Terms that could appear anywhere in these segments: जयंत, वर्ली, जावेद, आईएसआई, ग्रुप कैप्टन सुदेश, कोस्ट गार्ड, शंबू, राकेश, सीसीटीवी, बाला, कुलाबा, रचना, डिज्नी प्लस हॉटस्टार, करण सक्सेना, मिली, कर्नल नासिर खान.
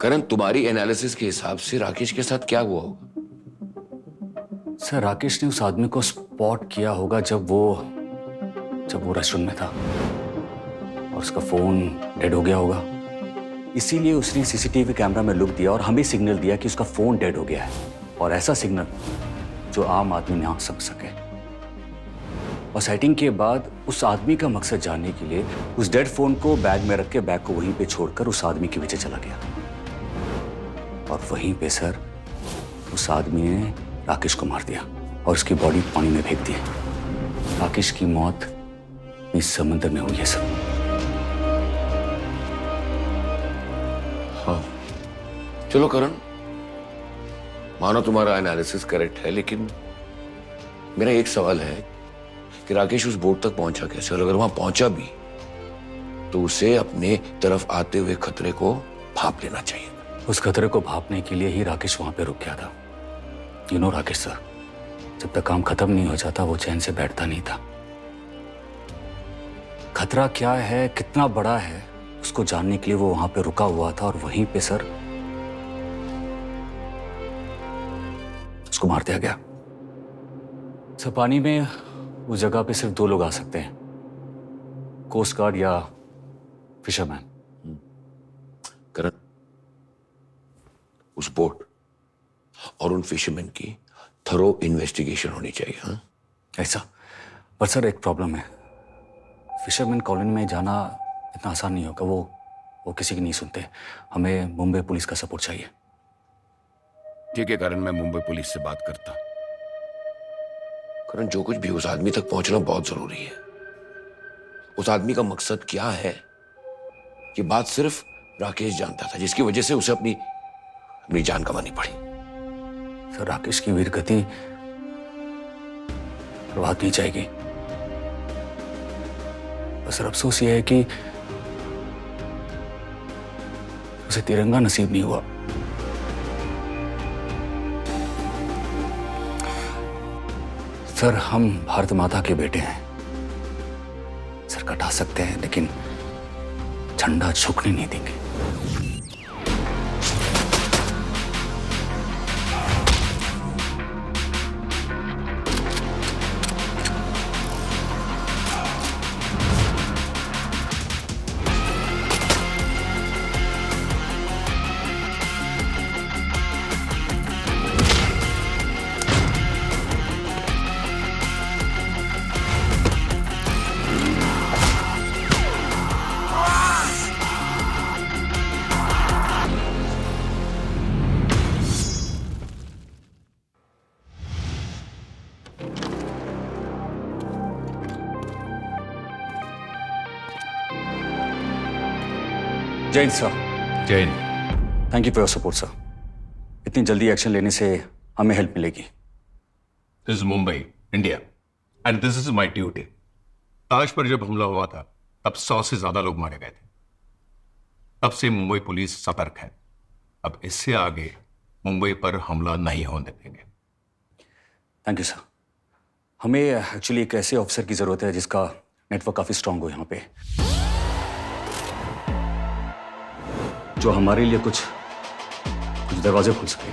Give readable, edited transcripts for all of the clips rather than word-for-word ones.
करण, तुम्हारी एनालिसिस के हिसाब से राकेश के साथ क्या हुआ होगा? सर, राकेश ने उस आदमी को स्पॉट किया होगा जब वो रेस्टोरेंट में था और उसका फोन डेड हो गया होगा। इसीलिए उसने सीसीटीवी कैमरा में लुक दिया और हमें सिग्नल दिया कि उसका फोन डेड हो गया है, और ऐसा सिग्नल जो आम आदमी ना समझ सके। और सेटिंग के बाद उस आदमी का मकसद जानने के लिए उस डेड फोन को बैग में रख के बैग को वहीं पे छोड़कर उस आदमी के पीछे चला गया, और वहीं पे सर उस आदमी ने राकेश को मार दिया और उसकी बॉडी पानी में फेंक दी। राकेश की मौत इस समंदर में हुई है सर। हाँ, चलो करण, मानो तुम्हारा एनालिसिस करेक्ट है, लेकिन मेरा एक सवाल है कि राकेश उस बोट तक पहुंचा कैसे, और अगर वहां पहुंचा भी तो उसे अपने तरफ आते हुए खतरे को भांप लेना चाहिए। उस खतरे को भांपने के लिए ही राकेश वहां पे रुक गया था। यू नो राकेश सर, जब तक काम खत्म नहीं हो जाता वो चैन से बैठता नहीं था। खतरा क्या है, कितना बड़ा है, उसको जानने के लिए वो वहां पे रुका हुआ था, और वहीं पे सर उसको मार दिया गया। सर, पानी में उस जगह पे सिर्फ 2 लोग आ सकते हैं, कोस्ट गार्ड या फिशरमैन। करण, उस बोट और उन फिशरमैन की थरो इन्वेस्टिगेशन होनी चाहिए। हाँ ऐसा, पर सर एक प्रॉब्लम है, फिशरमैन कॉलोनी में जाना इतना आसान नहीं होगा। वो किसी की नहीं सुनते, हमें मुंबई पुलिस का सपोर्ट चाहिए। ठीक है करण, मैं मुंबई पुलिस से बात करता। करण, जो कुछ भी उस आदमी तक पहुंचना बहुत जरूरी है। उस आदमी का मकसद क्या है ये बात सिर्फ राकेश जानता था, जिसकी वजह से उसे अपनी जान गंवानी पड़ी। सर, राकेश की वीरगति बर्बाद नहीं जाएगी। सर, अफसोस यह है कि उसे तिरंगा नसीब नहीं हुआ। सर, हम भारत माता के बेटे हैं, सर कटा सकते हैं लेकिन झंडा झुकने नहीं देंगे। जयंत sir. जयंत, thank you for your support sir. इतनी जल्दी एक्शन लेने से हमें हेल्प मिलेगी। This is Mumbai, India, and this is my duty. Taj पर जब हमला हुआ था तब 100 से ज्यादा लोग मारे गए थे। तब से मुंबई पुलिस सतर्क है। अब इससे आगे मुंबई पर हमला नहीं होने देंगे। Thank you sir. हमें एक्चुअली एक ऐसे ऑफिसर की जरूरत है जिसका नेटवर्क काफी स्ट्रांग हो यहाँ पे, जो हमारे लिए कुछ दरवाजे खोल सके।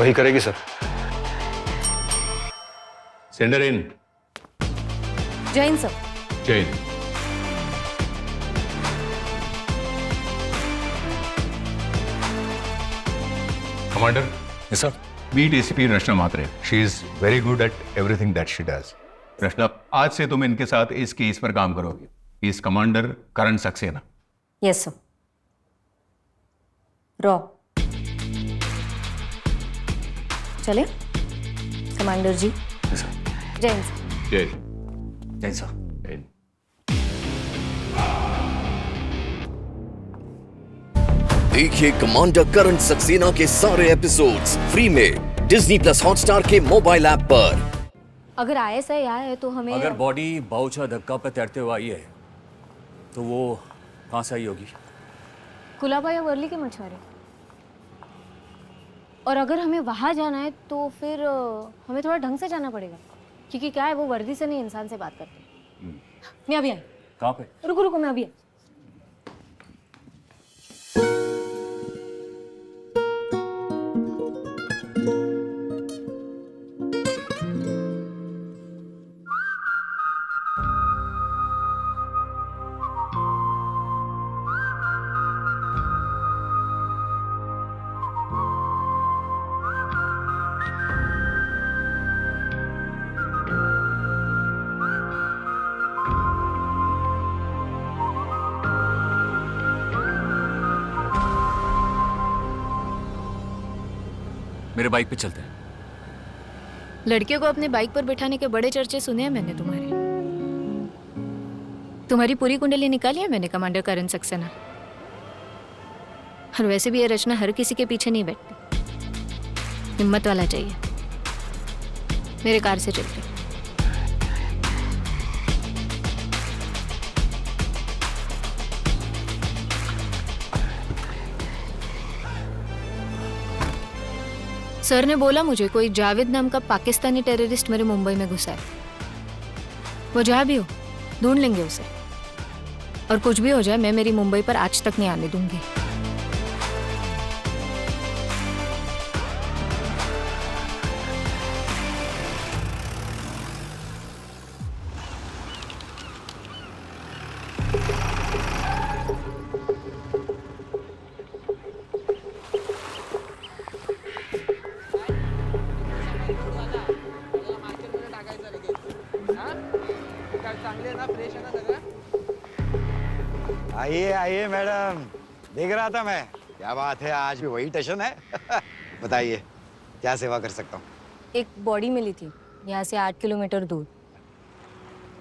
वही करेगी sir. Send her in. जयंत sir. जयंत। Commander. Yes sir. Meet ACP रचना Mhatre. She is very good at everything that she does. रचना, आज से तुम इनके साथ इस केस पर काम करोगे। इस commander करण सक्सेना। Yes sir. रॉ चले commander ji. Yes sir. जयंत। जयंत। जयंत sir. जयंत। देखिए कमांडर करण सक्सेना के सारे एपिसोड्स फ्री में डिज्नी प्लस हॉटस्टार के मोबाइल ऐप पर। अगर आईएसआई आया है तो हमें, अगर बॉडी बाउचा धक्का पर तैरते हुए आई है तो वो कहाँ से आई होगी? कुलाबा या वर्ली के मछुआरे। और अगर हमें वहाँ जाना है तो फिर हमें थोड़ा ढंग से जाना पड़ेगा, क्योंकि क्या है वो वर्दी से नहीं इंसान से बात करते। मैं अभी आई। कहाँ पे? रुको रुको मैं अभी। मेरे बाइक पे चलते हैं। लड़के को अपने बाइक पर बिठाने के बड़े चर्चे सुने हैं मैंने तुम्हारी पूरी कुंडली निकाली है मैंने कमांडर करण सक्सेना। और वैसे भी ये रचना हर किसी के पीछे नहीं बैठती, हिम्मत वाला चाहिए। मेरे कार से चलते हैं। सर ने बोला मुझे कोई जावेद नाम का पाकिस्तानी टेररिस्ट मेरे मुंबई में घुसा है। वो जहाँ भी हो ढूंढ लेंगे उसे, और कुछ भी हो जाए मैं मेरी मुंबई पर आज तक नहीं आने दूंगी। आइए मैडम, देख रहा था मैं। क्या बात है, आज भी वही टेंशन है। बताइए क्या सेवा कर सकता हूँ? एक बॉडी मिली थी यहाँ से 8 किलोमीटर दूर।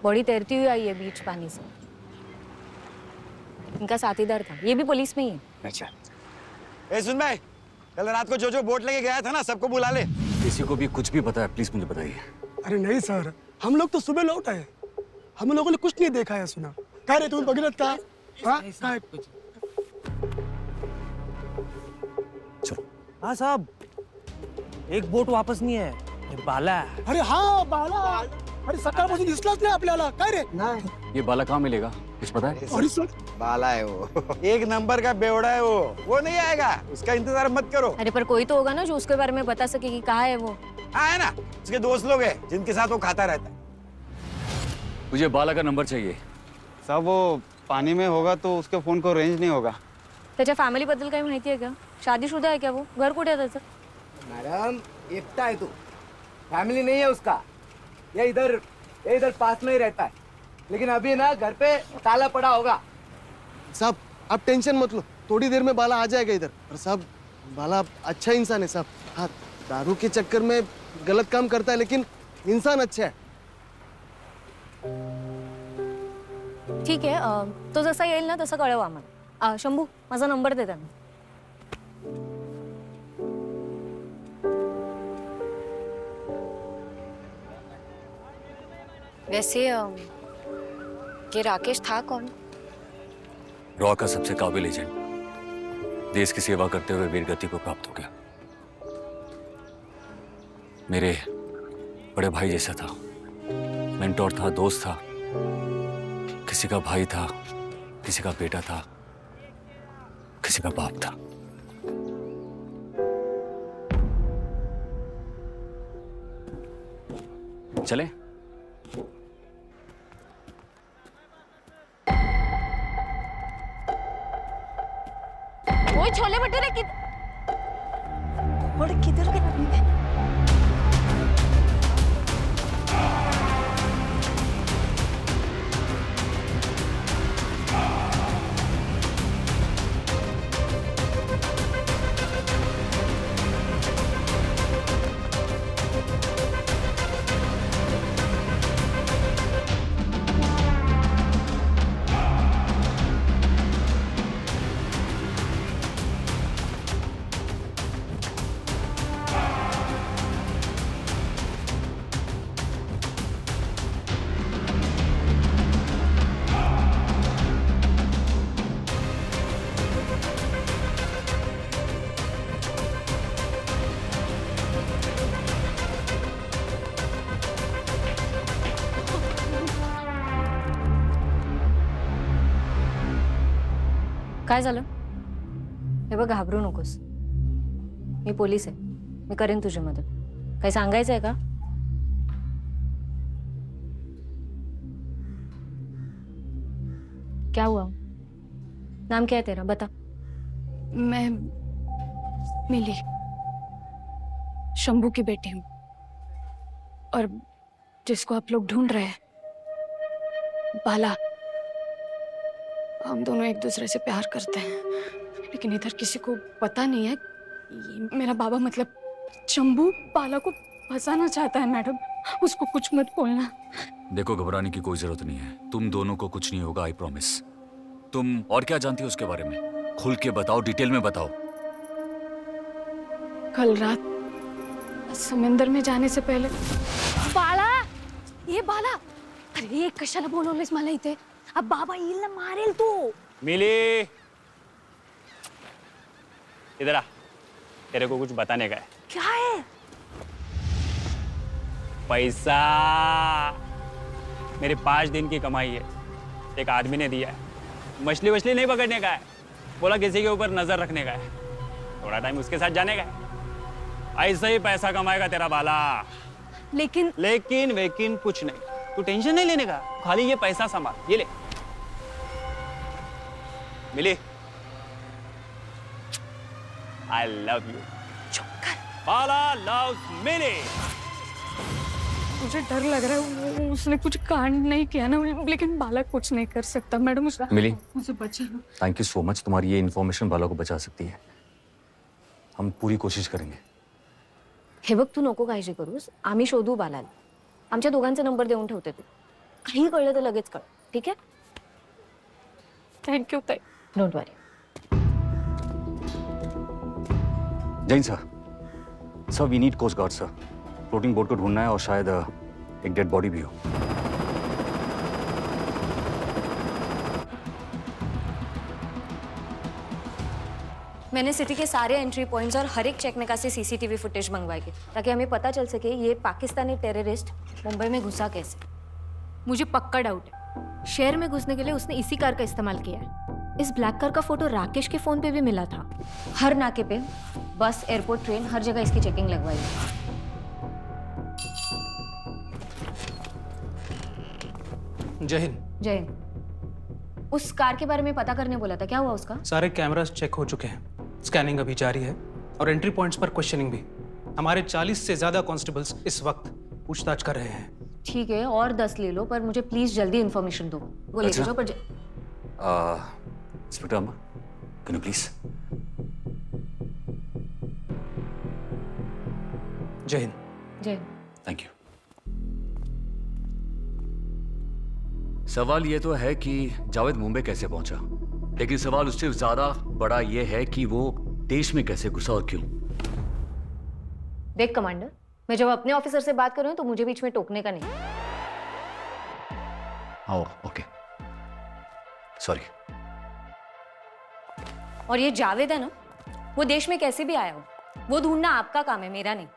बॉडी तैरती हुई आई है बीच पानी से। इनका साथीदार था, ये भी पुलिस में ही है। अच्छा। ए सुन भाई, कल रात को जो बोट लेके गया था ना, सबको बुला ले। किसी को भी कुछ भी पता है प्लीज मुझे बताइए। अरे नहीं सर, हम लोग तो सुबह लौट आए, हम लोगों ने कुछ नहीं देखा है सुना। कह रहे तुम भगीरथ का चलो। हाँ साहब, एक बोट वापस नहीं है, बाला। अरे हाँ बाला, अरे सकाळपासून दिसलाच नाही आपल्याला। काय रे ये बाला कहाँ मिलेगा कुछ पता है? अरे सर बाला है वो, एक नंबर का बेवड़ा है वो नहीं आएगा, उसका इंतजार मत करो। अरे पर कोई तो होगा ना जो उसके बारे में बता सके कि कहाँ है वो। हाँ है ना, उसके दोस्त लोग है जिनके साथ वो खाता रहता है। मुझे बाला का नंबर चाहिए साहब। वो पानी में होगा तो उसके फोन को रेंज नहीं होगा। त्याच्या फॅमिली बद्दल काही माहिती आहे का? शादीशुदा आहे क्या वो? घर कुठे आहे त्याचं? मॅडम एकटा आहे तो, फैमिली नहीं है उसका। ये इधर पास में ही रहता है, लेकिन अभी ना घर पे ताला पड़ा होगा। साहब आप टेंशन मत लो, थोड़ी देर में बाला आ जाएगा इधर। और साहब बाला अच्छा इंसान है साहब। हाँ दारू के चक्कर में गलत काम करता है, लेकिन इंसान अच्छा है। ठीक है, तो जसा येईल ना तसा कळव आम्हाला। शंभू माझा नंबर दे त्यांना। वैसे ये राकेश था कौन? रॉ का सबसे काबिल एजेंट, देश की सेवा करते हुए वीरगति को प्राप्त हो गया। मेरे बड़े भाई जैसा था, मेंटोर था, दोस्त था। किसी का भाई था, किसी का बेटा था, किसी का बाप था। चले वो छोले भटूरे किधर गए? काय झालं? हे बघ घाबरू नकोस, मी पोलीस आहे, मी करेन तुझी मदत. काही सांगायचं आहे का? क्या हुआ? नाम क्या है तेरा बता. मैं मिली, शंबू की बेटी हूँ, और जिसको आप लोग ढूंढ रहे हैं बाला. हम दोनों एक दूसरे से प्यार करते हैं, लेकिन इधर किसी को पता नहीं है. मेरा बाबा मतलब शंबू बाला को फंसाना चाहता है. मैडम उसको कुछ मत बोलना. देखो घबराने की कोई जरूरत नहीं है, तुम दोनों को कुछ नहीं होगा, आई प्रॉमिस. तुम और क्या जानती हो उसके बारे में? खुल के बताओ, डिटेल में बताओ. कल रात समंदर में जाने से पहले बाला, ये बाला, अरे कशाला बोलवलेस मला इथे? अब बाबा येईल ना मारेल तू. मिली इधर आ, तेरे को कुछ बताने का है. क्या है? पैसा. मेरे 5 दिन की कमाई है, एक आदमी ने दिया है. मछली वछली नहीं पकड़ने का है, बोला किसी के ऊपर नजर रखने का है, थोड़ा टाइम उसके साथ जाने का है. ऐसा ही पैसा कमाएगा तेरा बाला. लेकिन लेकिन वेकिन कुछ नहीं, तू टेंशन नहीं लेने का, खाली ये पैसा संभाल. ये ले मिली, I love you. बाला loves मिली. मुझे डर लग रहा है, उसने कुछ कांड नहीं किया ना, लेकिन बाला कुछ नहीं कर सकता. मैडम उसका मिली मुझे बचा लो. थैंक यू सो मच, तुम्हारी ये इन्फॉर्मेशन बाला को बचा सकती है. हम पूरी कोशिश करेंगे. हे बघ तू नको काळजी करूस, आम्ही शोधू बालाला. आमच्या दोघांचा नंबर देऊन ठेवते, तू काही कळलं तर लगेच कळ. ठीक आहे? थैंक यू ताई. Don't worry. जयंत sir, sir we need कोस्ट गार्ड sir. Floating boat को ढूंढना है और शायद एक डेड बॉडी भी हो. मैंने सिटी के सारे एंट्री पॉइंट्स और हर एक चेक में से सीसीटीवी फुटेज मंगवाएगी, ताकि हमें पता चल सके ये पाकिस्तानी टेररिस्ट मुंबई में घुसा कैसे. मुझे पक्का डाउट है, शहर में घुसने के लिए उसने इसी कार का इस्तेमाल किया है. इस ब्लैक कार का फोटो राकेश के फोन पे भी मिला था. हर नाके पे, बस, एयरपोर्ट, ट्रेन, हर जगह इसकी चेकिंग लगवाई. जयंत, उस कार के बारे में पता करने बोला था, क्या हुआ उसका? सारे कैमरास चेक हो चुके हैं, स्कैनिंग अभी जारी है, और एंट्री पॉइंट्स पर क्वेश्चनिंग भी. हमारे 40 से ज्यादा कांस्टेबल्स इस वक्त पूछताछ कर रहे हैं. ठीक है, और 10 ले लो, पर मुझे प्लीज जल्दी इन्फॉर्मेशन दो. वो लेके जाओ. पर इंस्पेक्टर अम्मा, कैन यू प्लीज. जय हिंद. जय. Thank you. सवाल ये तो है कि जावेद मुंबई कैसे पहुंचा, लेकिन सवाल उससे ज्यादा बड़ा यह है कि वो देश में कैसे घुसा और क्यों. देख कमांडर, मैं जब अपने ऑफिसर से बात कर रही हूं तो मुझे बीच में टोकने का नहीं. Okay, sorry. और ये जावेद है ना, वो देश में कैसे भी आया हो वो ढूंढना आपका काम है, मेरा नहीं.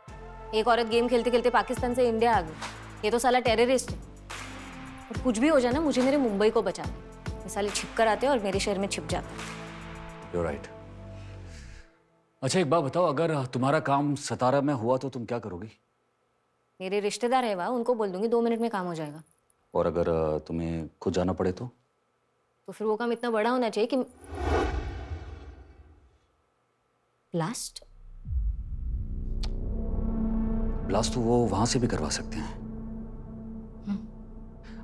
एक औरत गेम खेलते खेलते पाकिस्तान से इंडिया आ गई, ये तो साला टेररिस्ट है. और कुछ भी हो जाए ना, मुझे मेरे मुंबई को बचा दे. साले छिप कर आते हैं और मेरे शहर में छिप जाते हैं. You're right. अच्छा एक बात बताओ, अगर तुम्हारा काम 17 में हुआ तो तुम क्या करोगी? मेरे रिश्तेदार है वहाँ, उनको बोल दूंगी 2 मिनट में काम हो जाएगा. और अगर तुम्हें खुद जाना पड़े तो फिर वो काम इतना बड़ा होना चाहिए कि ब्लास्ट तो वो वहां से भी करवा सकते हैं.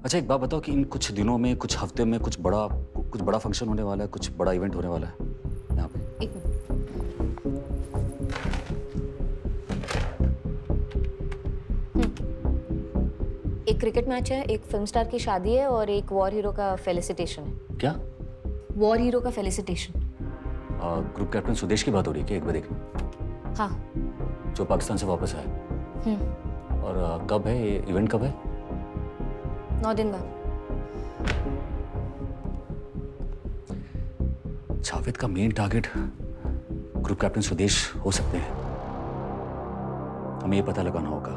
अच्छा एक बात बताओ कि इन कुछ दिनों में, कुछ हफ्ते में कुछ बड़ा फंक्शन होने वाला है, कुछ बड़ा इवेंट होने वाला है यहाँ पे. एक मिनट. एक क्रिकेट मैच है, एक फिल्म स्टार की शादी है, और एक वॉर हीरो का फेलिसिटेशन है. क्या? वॉर हीरो का फेलिसिटेशन. ग्रुप कैप्टन सुदेश की बात हो रही है क्या? एक बार देखना. हाँ, जो पाकिस्तान से वापस आया. और कब है ये इवेंट? कब है? 9 दिन बाद. जावेद का main target ग्रुप कैप्टन सुदेश हो सकते हैं. हमें ये पता लगाना होगा,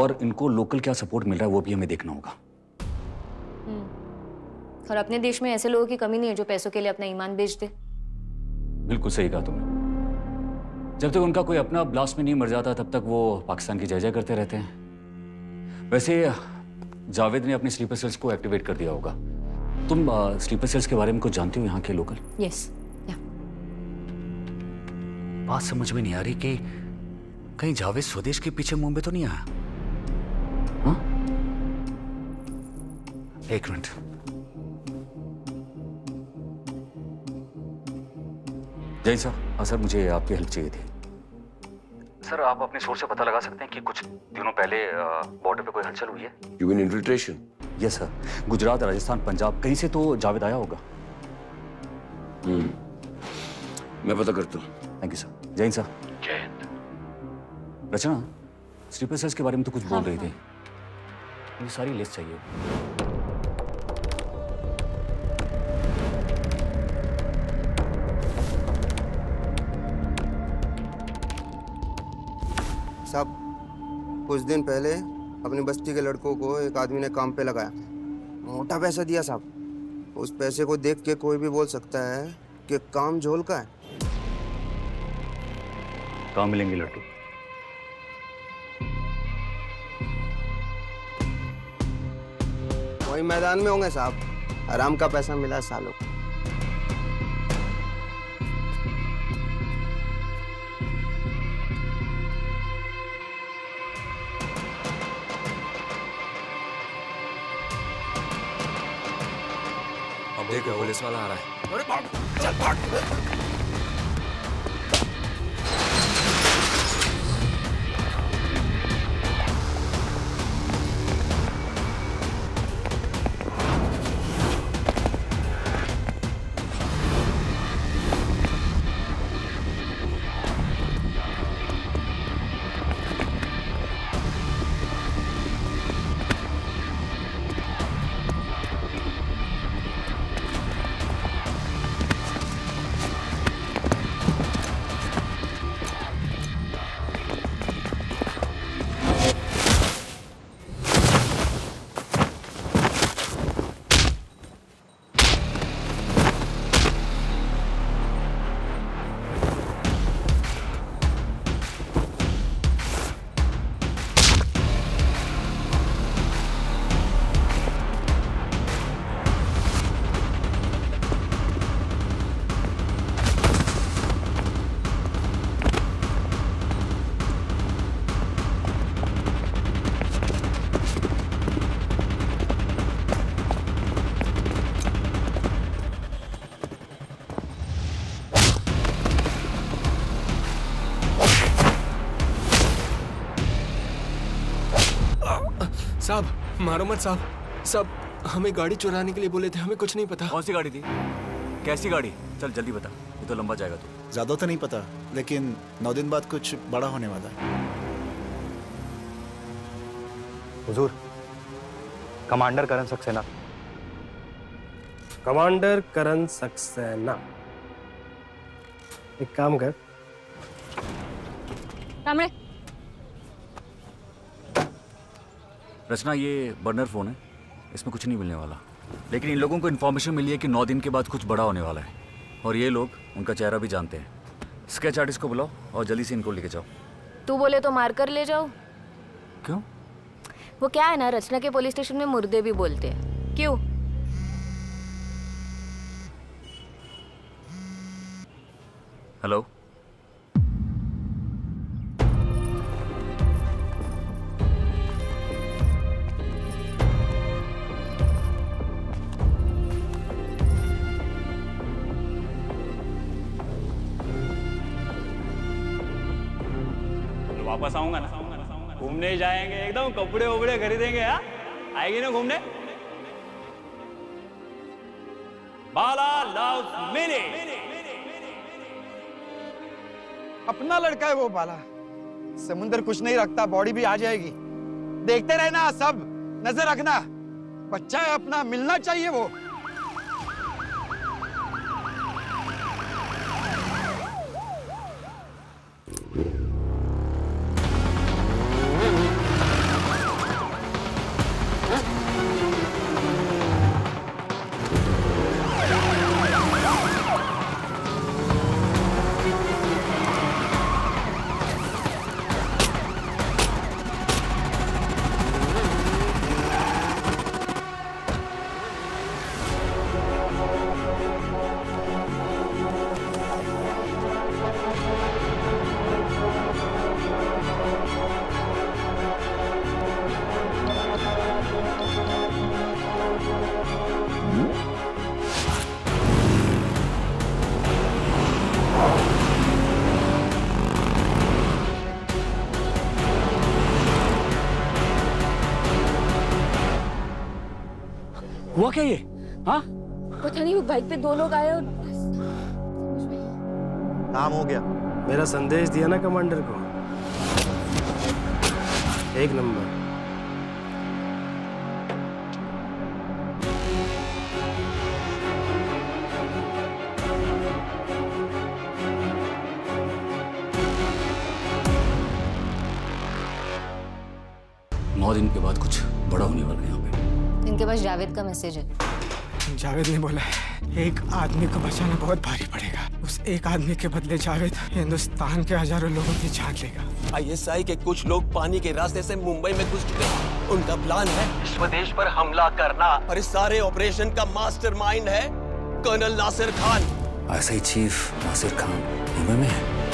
और इनको लोकल क्या सपोर्ट मिल रहा है वो भी हमें देखना होगा. और अपने देश में ऐसे लोगों की कमी नहीं है जो पैसों के लिए अपना ईमान बेच दे. बिल्कुल सही कहा तुमने। जब तक उनका कोई अपना ब्लास्ट में नहीं मर जाता तब तक वो पाकिस्तान की जय जय करते रहते हैं। वैसे जावेद ने अपने स्लीपर सेल्स को एक्टिवेट कर दिया होगा। तुम स्लीपर सेल्स के बारे में कुछ जानती हो यहाँ के लोकल? यस। बात समझ में नहीं आ रही कि कहीं जावेद स्वदेश के पीछे मुंबई तो नहीं आया? हाँ? एक मिनट। जयंत सर, हाँ सर, मुझे आपकी हेल्प चाहिए थी। सर, आप अपने सोर्स से पता लगा सकते हैं कि कुछ दिनों पहले बॉर्डर पे कोई हलचल हुई है? You mean infiltration? Yes sir, Gujarat, Rajasthan, Punjab, कहीं से तो जावेद आया होगा। मैं पता करता हूँ। Thank you sir. जयंत sir. जयंत। रचना sleeper cells के बारे में तो कुछ बोल रही थी। मुझे सारी लिस्ट चाहिए। साहब, कुछ दिन पहले अपनी बस्ती के लड़कों को एक आदमी ने काम पे लगाया। मोटा पैसा दिया साहब। उस पैसे को देख के कोई भी बोल सकता है कि काम झोल का है। कहाँ मिलेंगे लड्डू? वही मैदान में होंगे साहब। आराम का पैसा मिला सालों को। अब देखो पुलिस वाला आ रहा है। अरे भाग, चल भाग। साहब मारो मत साहब। साहब हमें गाड़ी चुराने के लिए बोले थे, हमें कुछ नहीं पता। कौन सी गाड़ी थी? कैसी गाड़ी? चल जल्दी बता, ये तो लंबा जाएगा तू। ज्यादा तो नहीं पता, लेकिन 9 दिन बाद कुछ बड़ा होने वाला है। हुजूर, कमांडर करण सक्सेना। कमांडर करण सक्सेना, एक काम कर। सामने। रचना, ये बर्नर फोन है, इसमें कुछ नहीं मिलने वाला, लेकिन इन लोगों को इन्फॉर्मेशन मिली है कि 9 दिन के बाद कुछ बड़ा होने वाला है, और ये लोग उनका चेहरा भी जानते हैं। स्केच आर्टिस्ट को बुलाओ और जल्दी से इनको लेके जाओ। तू बोले तो मार कर ले जाओ। क्यों? वो क्या है ना, रचना के पुलिस स्टेशन में मुर्दे भी बोलते हैं। क्यों? हेलो, वापस आऊंगा ना, घूमने जाएंगे, एकदम कपड़े उपड़े खरीदेंगे। हाँ, आएगी ना घूमने? बाला लव्स मिली। अपना लड़का है वो बाला। समुंदर कुछ नहीं रखता, बॉडी भी आ जाएगी। देखते रहना सब, नजर रखना। बच्चा है अपना, मिलना चाहिए वो। हुआ क्या ये? हाँ? पता नहीं, वो बाइक पे दो लोग आए और काम हो गया। मेरा संदेश दिया ना कमांडर को, एक नंबर। दिन के बाद कुछ बड़ा होने वाला है यहाँ पे। इनके पास जावेद का मैसेज है। जावेद ने बोला है एक आदमी को बचाना बहुत भारी पड़ेगा। उस एक आदमी के बदले जावेद हिंदुस्तान के हजारों लोगों की जान लेगा। आईएसआई के कुछ लोग पानी के रास्ते से मुंबई में घुस चुके हैं। उनका प्लान है स्वदेश पर हमला करना और इस सारे ऑपरेशन का मास्टरमाइंड है कर्नल नासिर खान। आईएसआई chief Nasir Khan Mumbai में है।